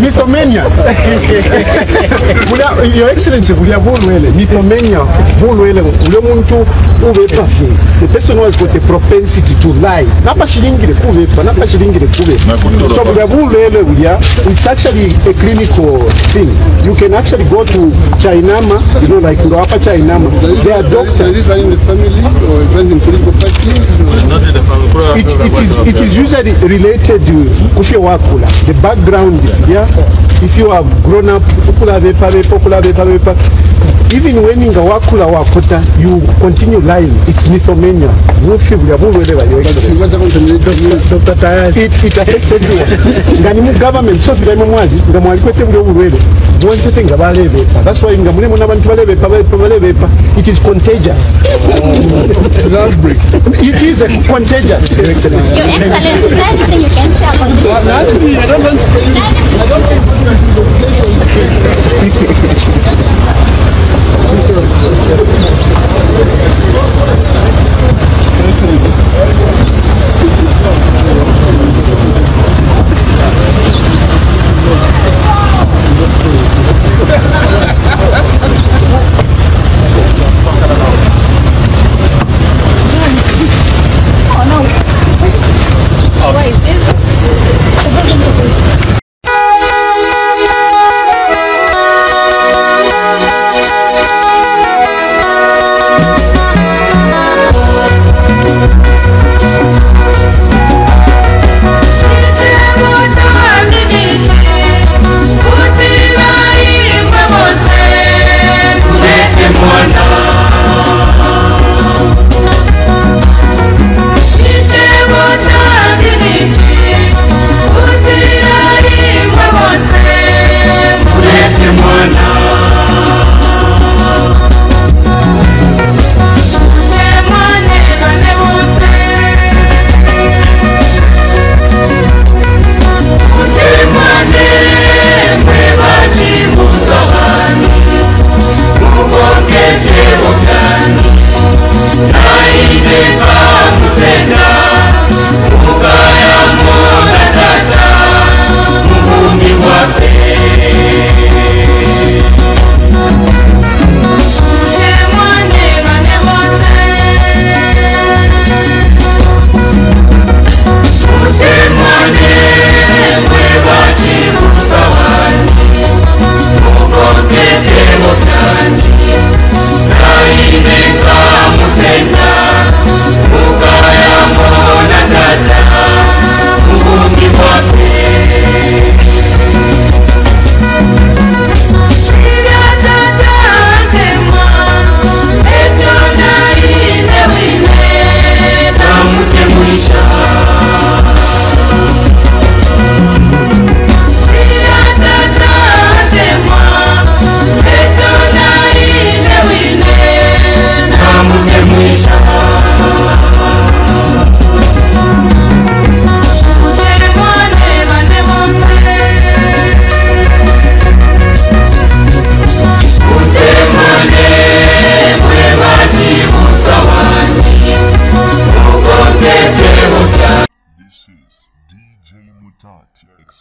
Mythomania. Your Excellency, Mythomania. The person who has got a propensity to lie. So it's actually a clinical thing. You can actually go to Chainama, you know, like Chainama. They are doctors. Is it running the family or running political party? It is usually related to the background. Yeah, if you have grown up, even when you continue lying, it's Mythomania. It affects everyone. Government, so that's why it is contagious. It is contagious, Your Excellency. Your Excellency, is there anything you can share on this?